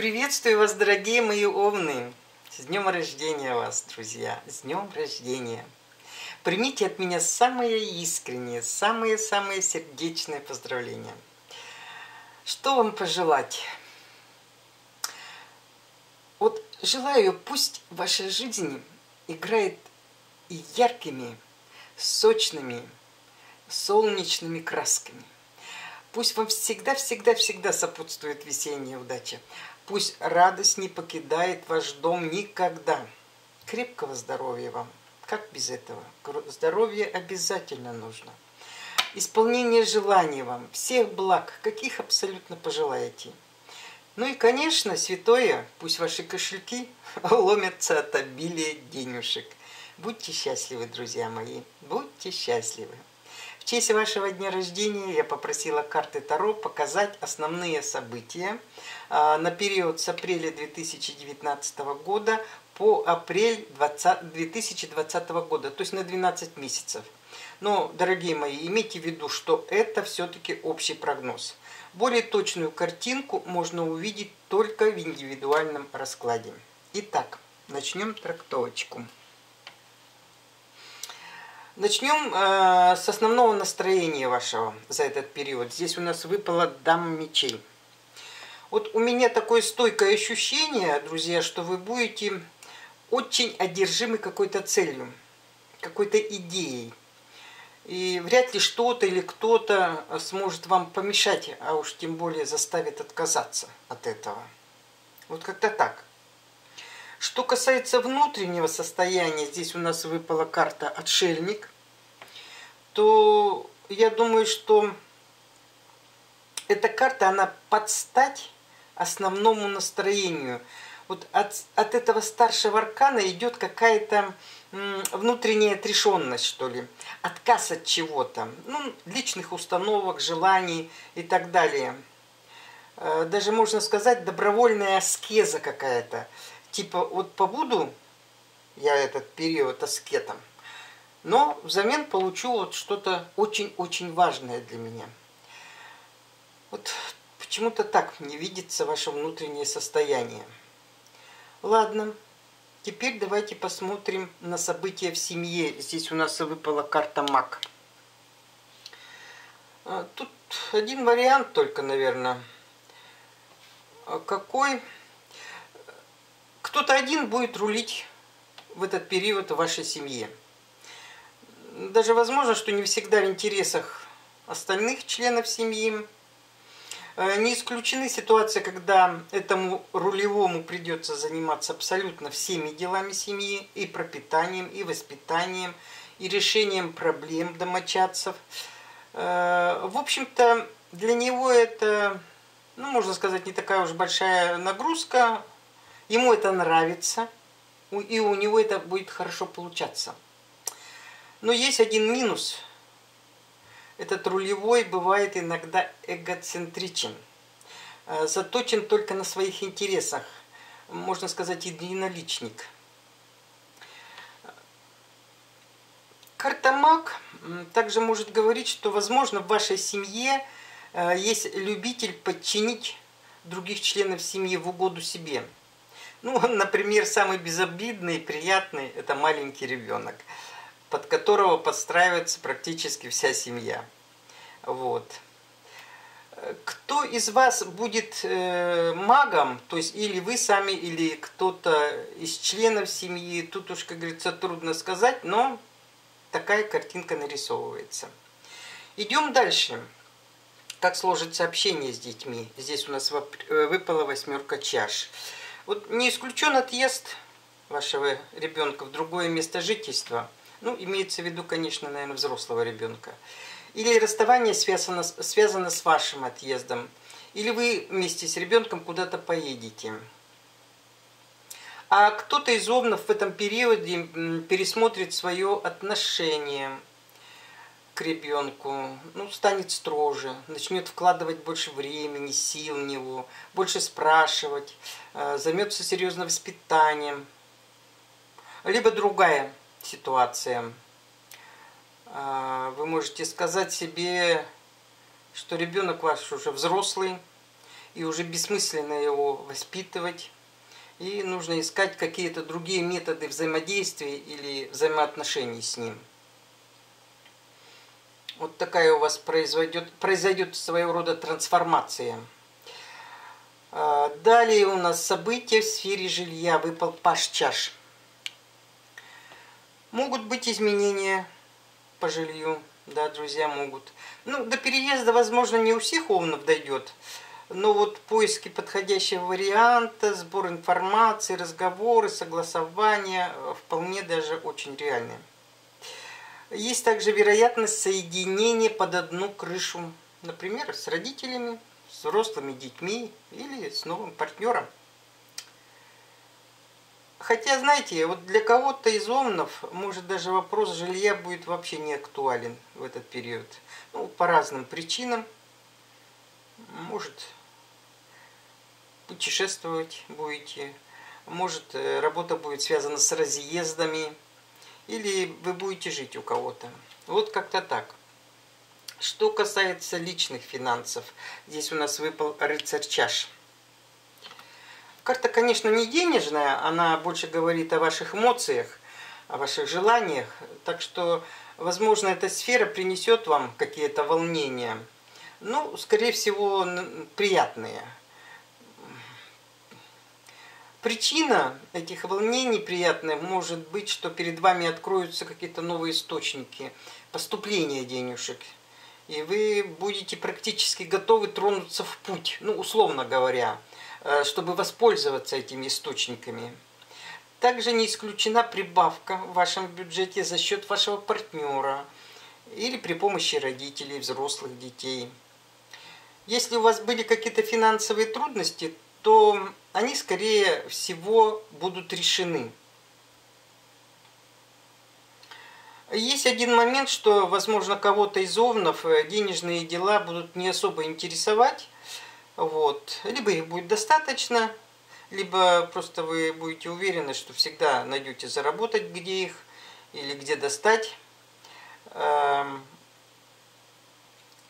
Приветствую вас, дорогие мои овны! С днем рождения вас, друзья! С днем рождения! Примите от меня самые искренние, самые сердечные поздравления. Что вам пожелать? Вот желаю, пусть ваша жизнь играет и яркими, сочными, солнечными красками. Пусть вам всегда сопутствует весенняя удача. Пусть радость не покидает ваш дом никогда. Крепкого здоровья вам. Как без этого? Здоровье обязательно нужно. Исполнение желаний вам. Всех благ, каких абсолютно пожелаете. Ну и, конечно, святое, пусть ваши кошельки ломятся от обилия денежек. Будьте счастливы, друзья мои. Будьте счастливы. В честь вашего дня рождения я попросила карты Таро показать основные события на период с апреля 2019 года по апрель 2020 года, то есть на 12 месяцев. Но, дорогие мои, имейте в виду, что это все-таки общий прогноз. Более точную картинку можно увидеть только в индивидуальном раскладе. Итак, начнем трактовочку. Начнем с основного настроения вашего за этот период. Здесь у нас выпала Дама мечей. Вот у меня такое стойкое ощущение, друзья, что вы будете очень одержимы какой-то целью, какой-то идеей. И вряд ли что-то или кто-то сможет вам помешать, а уж тем более заставит отказаться от этого. Вот как-то так. Что касается внутреннего состояния, здесь у нас выпала карта «Отшельник», то я думаю, что эта карта, она под стать основному настроению. Вот от этого старшего аркана идет какая-то внутренняя отрешенность, что ли, отказ от чего-то, ну, личных установок, желаний и так далее. Даже, можно сказать, добровольная аскеза какая-то. Типа, вот побуду я этот период аскетом, но взамен получу вот что-то очень-очень важное для меня. Вот почему-то так не видится ваше внутреннее состояние. Ладно, теперь давайте посмотрим на события в семье. Здесь у нас выпала карта Маг. Тут один вариант только, наверное. Какой... Кто-то один будет рулить в этот период в вашей семье. Даже возможно, что не всегда в интересах остальных членов семьи. Не исключены ситуации, когда этому рулевому придется заниматься абсолютно всеми делами семьи, и пропитанием, и воспитанием, и решением проблем домочадцев. В общем-то, для него это, ну, можно сказать, не такая уж большая нагрузка. Ему это нравится, и у него это будет хорошо получаться. Но есть один минус. Этот рулевой бывает иногда эгоцентричен, заточен только на своих интересах, можно сказать, единоличник. Карта Маг также может говорить, что, возможно, в вашей семье есть любитель подчинить других членов семьи в угоду себе. Ну, например, самый безобидный и приятный – это маленький ребенок, под которого подстраивается практически вся семья. Вот. Кто из вас будет магом, то есть или вы сами, или кто-то из членов семьи, тут уж, как говорится, трудно сказать, но такая картинка нарисовывается. Идем дальше. Как сложится общение с детьми? Здесь у нас выпала восьмерка чаш. Вот не исключен отъезд вашего ребенка в другое место жительства. Ну, имеется в виду, конечно, наверное, взрослого ребенка. Или расставание связано с вашим отъездом. Или вы вместе с ребенком куда-то поедете. А кто-то из овнов в этом периоде пересмотрит свое отношение к ребенку, ну, станет строже, начнет вкладывать больше времени, сил в него, больше спрашивать, займется серьезным воспитанием. Либо другая ситуация. Вы можете сказать себе, что ребенок ваш уже взрослый, и уже бессмысленно его воспитывать. И нужно искать какие-то другие методы взаимодействия или взаимоотношений с ним. Вот такая у вас произойдет своего рода трансформация. Далее у нас события в сфере жилья. Выпал паж чаш. Могут быть изменения по жилью. Да, друзья, могут. Ну, до переезда, возможно, не у всех овнов дойдет. Но вот поиски подходящего варианта, сбор информации, разговоры, согласования вполне даже очень реальны. Есть также вероятность соединения под одну крышу. Например, с родителями, с взрослыми детьми или с новым партнером. Хотя, знаете, вот для кого-то из овнов, может, даже вопрос жилья будет вообще не актуален в этот период. Ну, по разным причинам. Может, путешествовать будете, может, работа будет связана с разъездами, или вы будете жить у кого-то. Вот как-то так. Что касается личных финансов, здесь у нас выпал рыцарь чаш. Карта, конечно, не денежная, она больше говорит о ваших эмоциях, о ваших желаниях, так что, возможно, эта сфера принесет вам какие-то волнения. Ну, скорее всего, приятные. Причина этих волнений приятных может быть, что перед вами откроются какие-то новые источники поступления денежек. И вы будете практически готовы тронуться в путь, ну, условно говоря, чтобы воспользоваться этими источниками. Также не исключена прибавка в вашем бюджете за счет вашего партнера или при помощи родителей, взрослых детей. Если у вас были какие-то финансовые трудности, то они, скорее всего, будут решены. Есть один момент, что, возможно, кого-то из овнов денежные дела будут не особо интересовать. Вот. Либо их будет достаточно, либо просто вы будете уверены, что всегда найдете заработать, где их или где достать.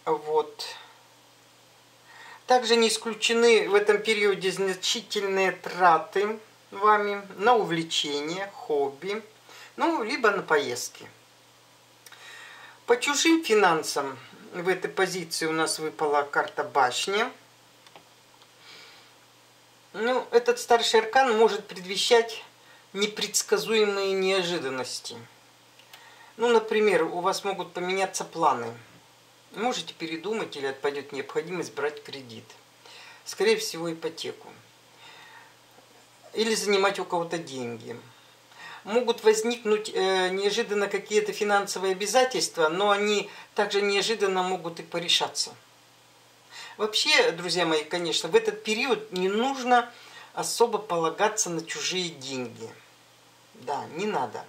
Вот. Также не исключены в этом периоде значительные траты вами на увлечения, хобби, ну, либо на поездки. По чужим финансам в этой позиции у нас выпала карта башня. Ну, этот старший аркан может предвещать непредсказуемые неожиданности. Ну, например, у вас могут поменяться планы. Можете передумать или отпадет необходимость брать кредит. Скорее всего, ипотеку. Или занимать у кого-то деньги. Могут возникнуть неожиданно какие-то финансовые обязательства, но они также неожиданно могут и порешаться. Вообще, друзья мои, конечно, в этот период не нужно особо полагаться на чужие деньги. Да, не надо.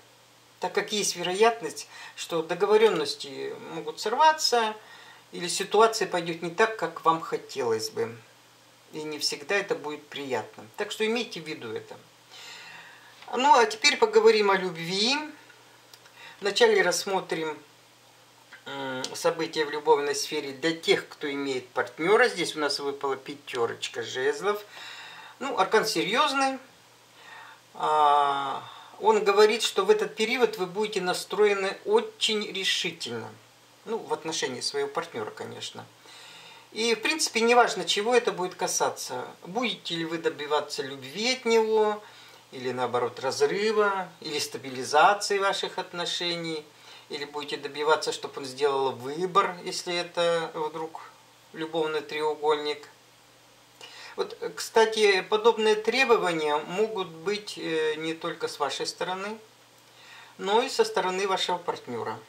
Так как есть вероятность, что договоренности могут сорваться, или ситуация пойдет не так, как вам хотелось бы. И не всегда это будет приятно. Так что имейте в виду это. Ну, а теперь поговорим о любви. Вначале рассмотрим события в любовной сфере для тех, кто имеет партнера. Здесь у нас выпала пятерочка жезлов. Ну, аркан серьезный. Он говорит, что в этот период вы будете настроены очень решительно. Ну, в отношении своего партнера, конечно. И, в принципе, неважно, чего это будет касаться. Будете ли вы добиваться любви от него, или, наоборот, разрыва, или стабилизации ваших отношений, или будете добиваться, чтобы он сделал выбор, если это вдруг любовный треугольник. Вот, кстати, подобные требования могут быть не только с вашей стороны, но и со стороны вашего партнера.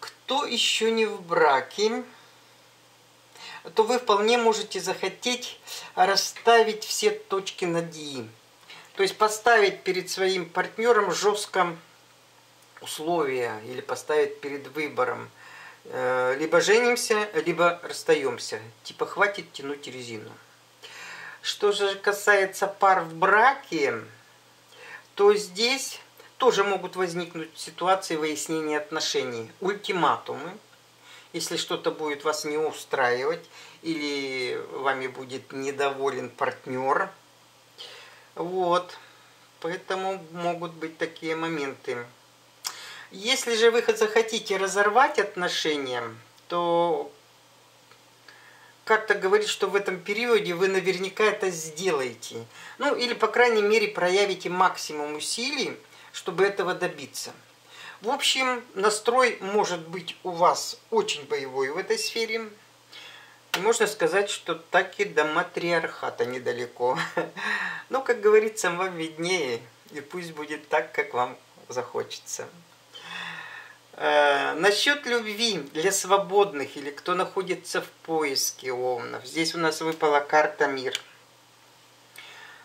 Кто еще не в браке, то вы вполне можете захотеть расставить все точки над «и». То есть поставить перед своим партнером жестко условия или поставить перед выбором. Либо женимся, либо расстаемся. Типа хватит тянуть резину. Что же касается пар в браке, то здесь тоже могут возникнуть ситуации выяснения отношений, ультиматумы Если что-то будет вас не устраивать или вами будет недоволен партнер, вот, поэтому могут быть такие моменты. Если же вы захотите разорвать отношения, то как-то говорит, что в этом периоде вы наверняка это сделаете. Ну, или, по крайней мере, проявите максимум усилий, чтобы этого добиться. В общем, настрой может быть у вас очень боевой в этой сфере. И можно сказать, что так и до матриархата недалеко. Но, как говорится, вам виднее. И пусть будет так, как вам захочется. Насчет любви для свободных или кто находится в поиске овнов. Здесь у нас выпала карта Мир.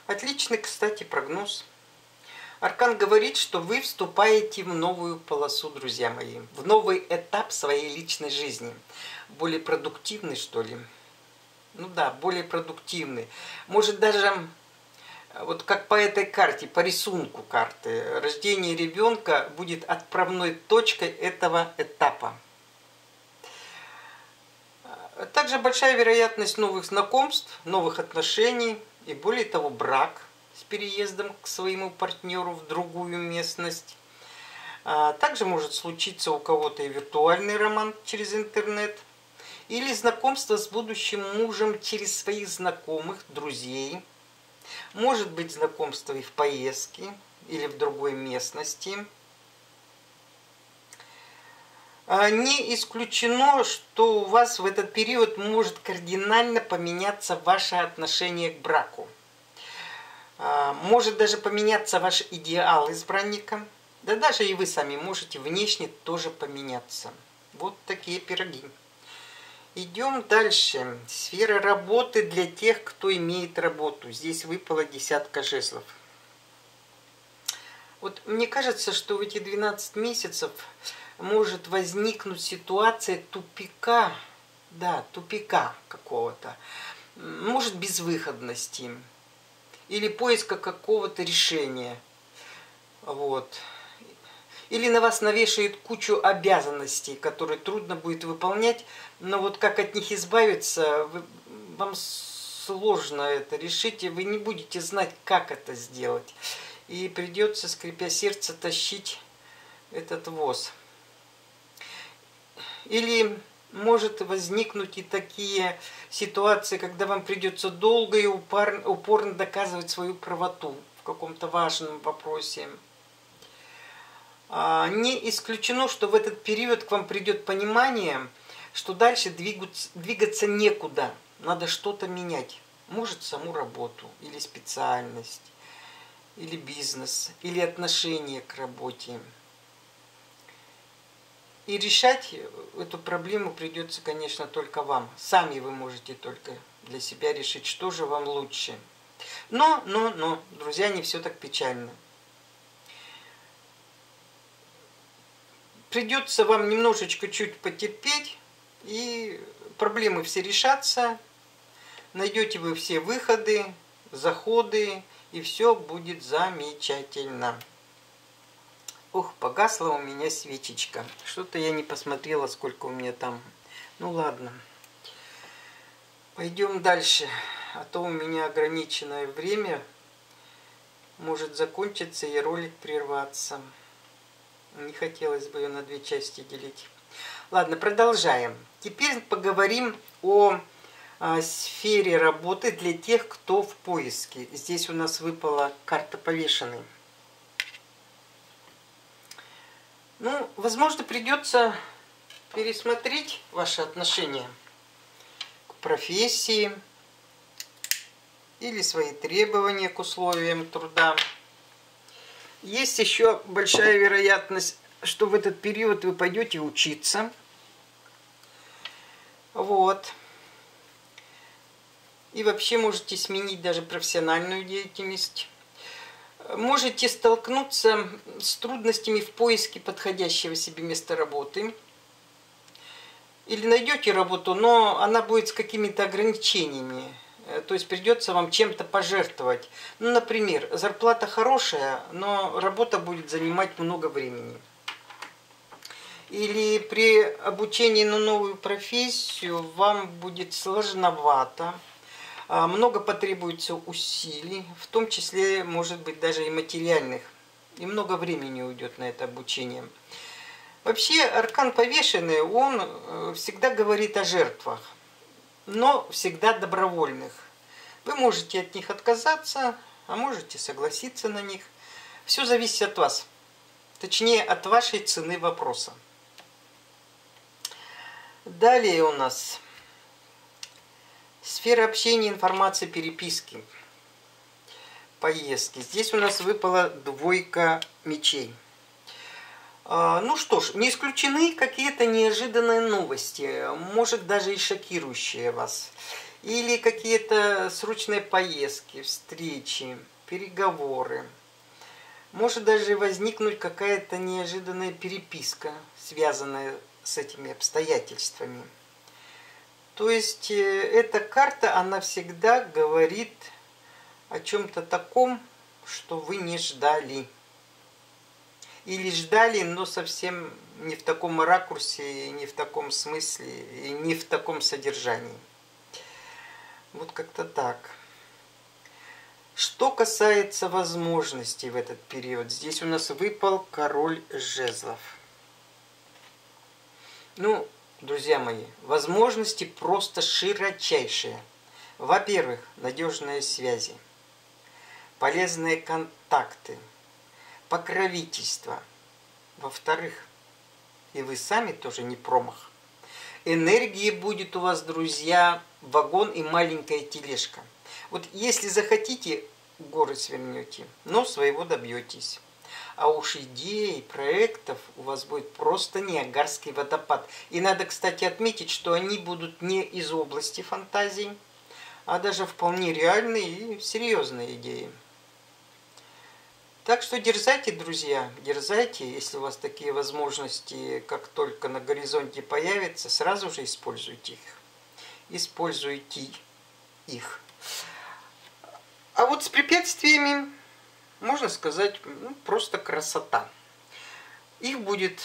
Отличный, кстати, прогноз. Аркан говорит, что вы вступаете в новую полосу, друзья мои. В новый этап своей личной жизни. Более продуктивный, что ли? Ну да, более продуктивный. Может даже... Вот как по этой карте, по рисунку карты, рождение ребенка будет отправной точкой этого этапа. Также большая вероятность новых знакомств, новых отношений и, более того, брак с переездом к своему партнеру в другую местность. Также может случиться у кого-то и виртуальный роман через интернет, или знакомство с будущим мужем через своих знакомых, друзей. Может быть знакомство и в поездке, или в другой местности. Не исключено, что у вас в этот период может кардинально поменяться ваше отношение к браку. Может даже поменяться ваш идеал избранника. Да даже и вы сами можете внешне тоже поменяться. Вот такие пироги. Идем дальше. Сфера работы для тех, кто имеет работу. Здесь выпала десятка жезлов. Вот мне кажется, что в эти 12 месяцев может возникнуть ситуация тупика. Да, тупика какого-то. Может, безвыходности. Или поиска какого-то решения. Вот. Или на вас навешает кучу обязанностей, которые трудно будет выполнять. Но вот как от них избавиться, вам сложно это решить. И вы не будете знать, как это сделать. И придется, скрипя сердце, тащить этот воз. Или может возникнуть и такие ситуации, когда вам придется долго и упорно доказывать свою правоту в каком-то важном вопросе. Не исключено, что в этот период к вам придет понимание, что дальше двигаться некуда. Надо что-то менять. Может, саму работу, или специальность, или бизнес, или отношение к работе. И решать эту проблему придется, конечно, только вам. Сами вы можете только для себя решить, что же вам лучше. Но, друзья, не все так печально. Придется вам немножечко чуть потерпеть, и проблемы все решатся, найдете вы все выходы, заходы, и все будет замечательно. Ох, погасла у меня свечечка. Что-то я не посмотрела, сколько у меня там. Ну ладно. Пойдем дальше, а то у меня ограниченное время. Может закончиться и ролик прерваться. Не хотелось бы ее на две части делить. Ладно, продолжаем. Теперь поговорим о сфере работы для тех, кто в поиске. Здесь у нас выпала карта Повешенный. Ну, возможно, придется пересмотреть ваши отношения к профессии или свои требования к условиям труда. Есть еще большая вероятность, что в этот период вы пойдете учиться. Вот. И вообще можете сменить даже профессиональную деятельность. Можете столкнуться с трудностями в поиске подходящего себе места работы. Или найдете работу, но она будет с какими-то ограничениями. То есть придется вам чем-то пожертвовать. Ну, например, зарплата хорошая, но работа будет занимать много времени. или при обучении на новую профессию вам будет сложновато, много потребуется усилий, в том числе, может быть, даже и материальных, и много времени уйдет на это обучение. Вообще, аркан повешенный, он всегда говорит о жертвах, но всегда добровольных. Вы можете от них отказаться, а можете согласиться на них. Все зависит от вас, точнее, от вашей цены вопроса. Далее у нас сфера общения, информации, переписки, поездки. Здесь у нас выпала двойка мечей. Ну что ж, не исключены какие-то неожиданные новости, может даже и шокирующие вас. Или какие-то срочные поездки, встречи, переговоры. Может даже возникнуть какая-то неожиданная переписка, связанная с этими обстоятельствами. То есть эта карта, она всегда говорит о чем-то таком, что вы не ждали. Или ждали, но совсем не в таком ракурсе, не в таком смысле, и не в таком содержании. Вот как-то так. Что касается возможностей в этот период, здесь у нас выпал король жезлов. Ну, друзья мои, возможности просто широчайшие. Во-первых, надежные связи, полезные контакты, покровительство. Во-вторых, и вы сами тоже не промах. Энергии будет у вас, друзья, вагон и маленькая тележка. Вот если захотите, горы свернете, но своего добьетесь. А уж идей, проектов у вас будет просто ниагарский водопад. И надо, кстати, отметить, что они будут не из области фантазий, а даже вполне реальные и серьезные идеи. Так что дерзайте, друзья, дерзайте, если у вас такие возможности, как только на горизонте появятся, сразу же используйте их. А вот с препятствиями, можно сказать, ну, просто красота. Их будет,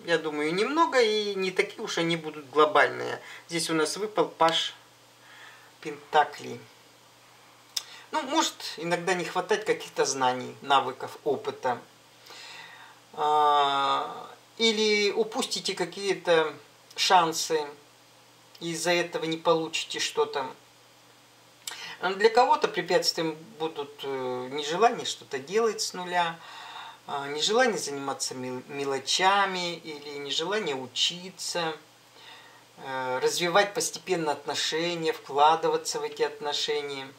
я думаю, немного, и не такие уж они будут глобальные. Здесь у нас выпал паж пентаклей. Ну, может иногда не хватать каких-то знаний, навыков, опыта. Или упустите какие-то шансы, и из-за этого не получите что-то. Для кого-то препятствием будут нежелание что-то делать с нуля, нежелание заниматься мелочами или нежелание учиться, развивать постепенно отношения, вкладываться в эти отношения.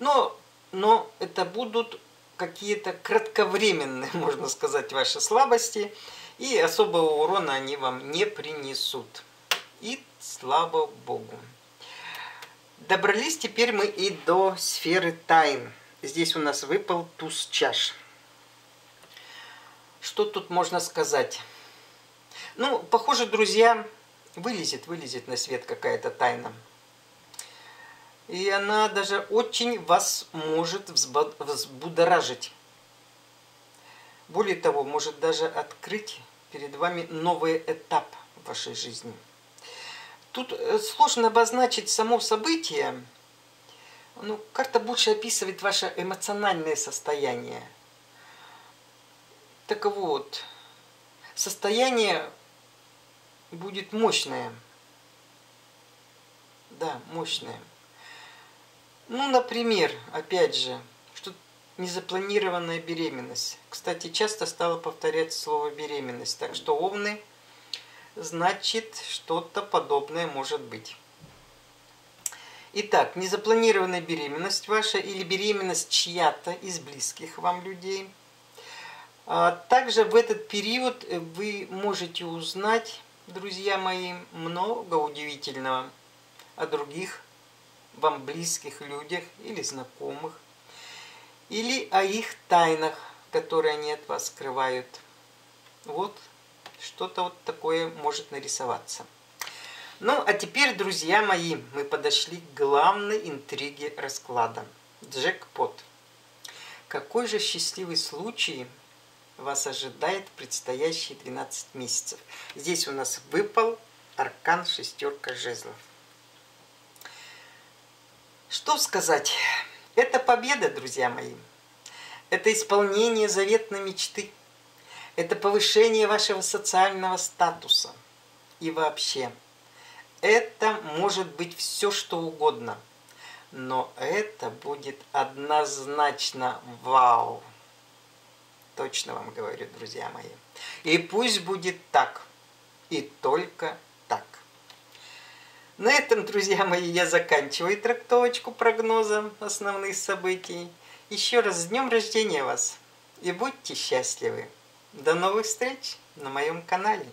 Но это будут какие-то кратковременные, можно сказать, ваши слабости, и особого урона они вам не принесут. И слава Богу. Добрались теперь мы и до сферы тайн. Здесь у нас выпал туз чаш. Что тут можно сказать? Ну, похоже, друзья, вылезет на свет какая-то тайна. И она даже очень вас может взбудоражить. Более того, может даже открыть перед вами новый этап в вашей жизни. Тут сложно обозначить само событие, но карта больше описывает ваше эмоциональное состояние. Так вот, состояние будет мощное. Да, мощное. Ну, например, опять же, что незапланированная беременность. Кстати, часто стало повторять слово беременность, так что овны... Значит, что-то подобное может быть. Итак, незапланированная беременность ваша или беременность чья-то из близких вам людей. Также в этот период вы можете узнать, друзья мои, много удивительного о других вам близких людях или знакомых, или о их тайнах, которые они от вас скрывают. Вот. Что-то вот такое может нарисоваться. Ну, а теперь, друзья мои, мы подошли к главной интриге расклада. Джекпот. Какой же счастливый случай вас ожидает предстоящие 12 месяцев. Здесь у нас выпал аркан шестерка жезлов. Что сказать? Это победа, друзья мои. Это исполнение заветной мечты. Это повышение вашего социального статуса. И вообще, это может быть все, что угодно. Но это будет однозначно вау. Точно вам говорю, друзья мои. И пусть будет так. И только так. На этом, друзья мои, я заканчиваю трактовочку прогноза основных событий. Еще раз с днем рождения вас. И будьте счастливы. До новых встреч на моем канале.